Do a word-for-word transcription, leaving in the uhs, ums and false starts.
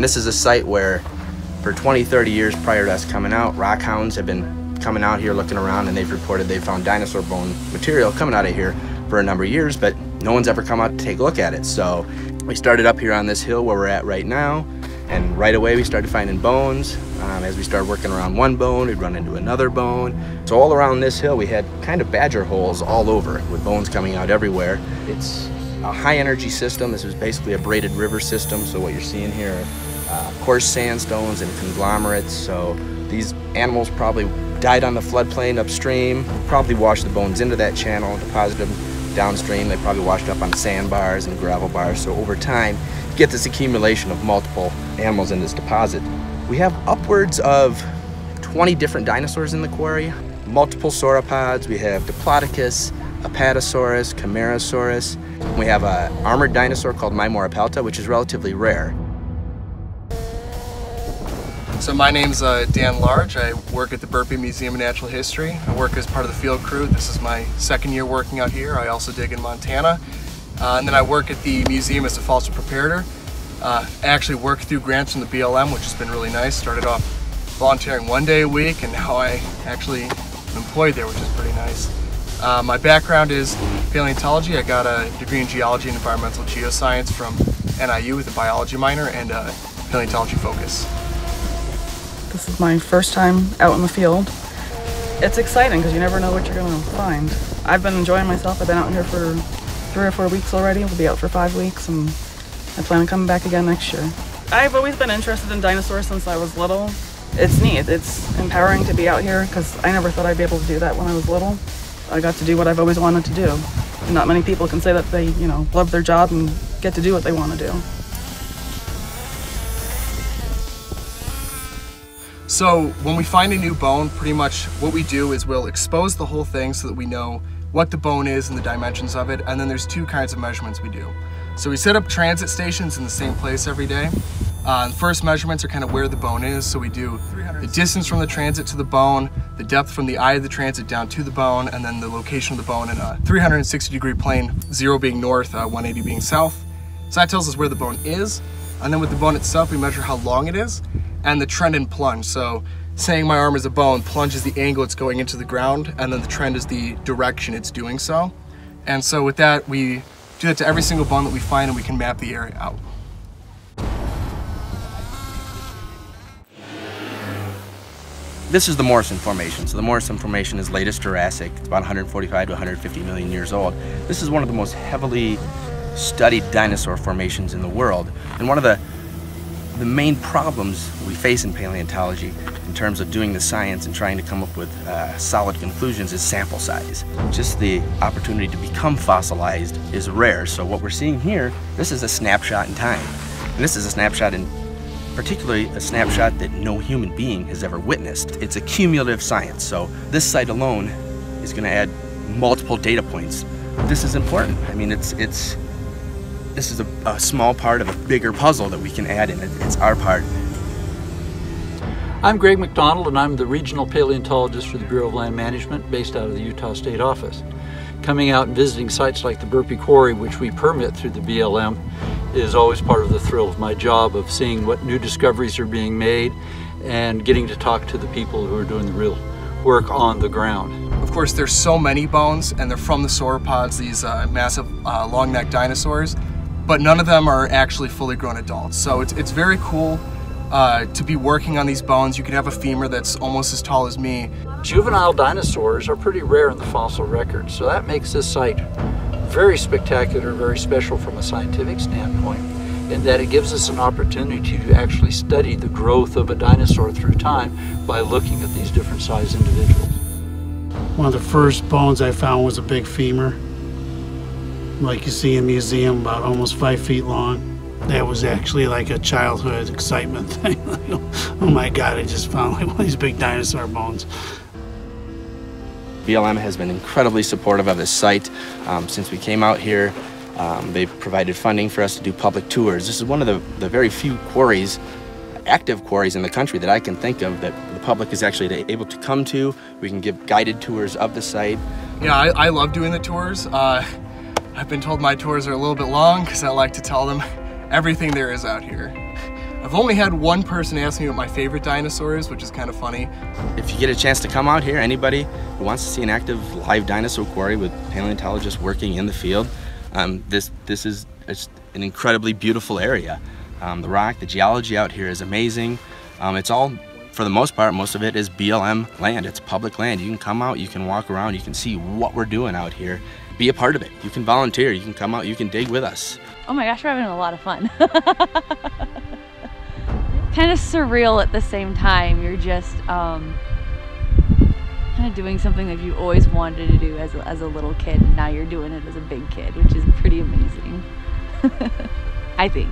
And this is a site where for twenty, thirty years prior to us coming out, rock hounds have been coming out here looking around, and they've reported they found dinosaur bone material coming out of here for a number of years, but no one's ever come out to take a look at it. So we started up here on this hill where we're at right now, and right away we started finding bones. Um, as we started working around one bone, we'd run into another bone. So all around this hill we had kind of badger holes all over with bones coming out everywhere. It's a high energy system. This is basically a braided river system. So what you're seeing here are uh, coarse sandstones and conglomerates. So these animals probably died on the floodplain upstream, probably washed the bones into that channel, deposited them downstream. They probably washed up on sandbars and gravel bars. So over time, you get this accumulation of multiple animals in this deposit. We have upwards of twenty different dinosaurs in the quarry, multiple sauropods. We have Diplodocus, Apatosaurus, Camarasaurus. We have an armored dinosaur called Mymorapelta, which is relatively rare. So my name's uh, Dan Large. I work at the Burpee Museum of Natural History. I work as part of the field crew. This is my second year working out here. I also dig in Montana. Uh, and then I work at the museum as a fossil preparator. Uh, I actually work through grants from the B L M, which has been really nice. Started off volunteering one day a week, and now I actually am employed there, which is pretty nice. Uh, my background is paleontology. I got a degree in geology and environmental geoscience from N I U with a biology minor and a paleontology focus. This is my first time out in the field. It's exciting because you never know what you're going to find. I've been enjoying myself. I've been out here for three or four weeks already. We'll be out for five weeks and I plan on coming back again next year. I've always been interested in dinosaurs since I was little. It's neat. It's empowering to be out here because I never thought I'd be able to do that when I was little. I got to do what I've always wanted to do. And not many people can say that they, you know, love their job and get to do what they want to do. So when we find a new bone, pretty much what we do is we'll expose the whole thing so that we know what the bone is and the dimensions of it, and then there's two kinds of measurements we do. So we set up transit stations in the same place every day. Uh, the first measurements are kind of where the bone is, so we do the distance from the transit to the bone, the depth from the eye of the transit down to the bone, and then the location of the bone in a three hundred sixty degree plane, zero being north, uh, one eighty being south. So that tells us where the bone is, and then with the bone itself we measure how long it is, and the trend and plunge. So saying my arm is a bone, plunge is the angle it's going into the ground, and then the trend is the direction it's doing so. And so with that, we do that to every single bone that we find, and we can map the area out. This is the Morrison Formation. So the Morrison Formation is latest Jurassic. It's about one hundred forty-five to one hundred fifty million years old. This is one of the most heavily studied dinosaur formations in the world. And one of the The main problems we face in paleontology in terms of doing the science and trying to come up with uh, solid conclusions is sample size. Just the opportunity to become fossilized is rare. So what we're seeing here, this is a snapshot in time. And this is a snapshot in particularly a snapshot that no human being has ever witnessed. It's a cumulative science. So this site alone is going to add multiple data points. This is important. I mean, it's it's This is a, a small part of a bigger puzzle that we can add in. It's our part. I'm Greg McDonald, and I'm the regional paleontologist for the Bureau of Land Management based out of the Utah State Office. Coming out and visiting sites like the Burpee Quarry, which we permit through the B L M, is always part of the thrill of my job of seeing what new discoveries are being made and getting to talk to the people who are doing the real work on the ground. Of course, there's so many bones, and they're from the sauropods, these uh, massive uh, long-necked dinosaurs. But none of them are actually fully grown adults. So it's, it's very cool uh, to be working on these bones. You could have a femur that's almost as tall as me. Juvenile dinosaurs are pretty rare in the fossil record, so that makes this site very spectacular, very special from a scientific standpoint, in that it gives us an opportunity to actually study the growth of a dinosaur through time by looking at these different size individuals. One of the first bones I found was a big femur, like you see in a museum, about almost five feet long. That was actually like a childhood excitement thing. Like, oh my God, I just found like one of these big dinosaur bones. B L M has been incredibly supportive of this site. Um, since we came out here, um, they've provided funding for us to do public tours. This is one of the, the very few quarries, active quarries in the country that I can think of that the public is actually able to come to. We can give guided tours of the site. Yeah, I, I love doing the tours. Uh, I've been told my tours are a little bit long because I like to tell them everything there is out here. I've only had one person ask me what my favorite dinosaur is, which is kind of funny. If you get a chance to come out here, anybody who wants to see an active live dinosaur quarry with paleontologists working in the field, um, this, this is an incredibly beautiful area. Um, the rock, the geology out here is amazing. Um, it's all, for the most part, most of it is B L M land. It's public land. You can come out, you can walk around, you can see what we're doing out here. Be a part of it. You can volunteer, you can come out, you can dig with us. Oh my gosh, we're having a lot of fun. Kind of surreal at the same time. You're just um, kind of doing something that you always wanted to do as a, as a little kid, and now you're doing it as a big kid, which is pretty amazing, I think.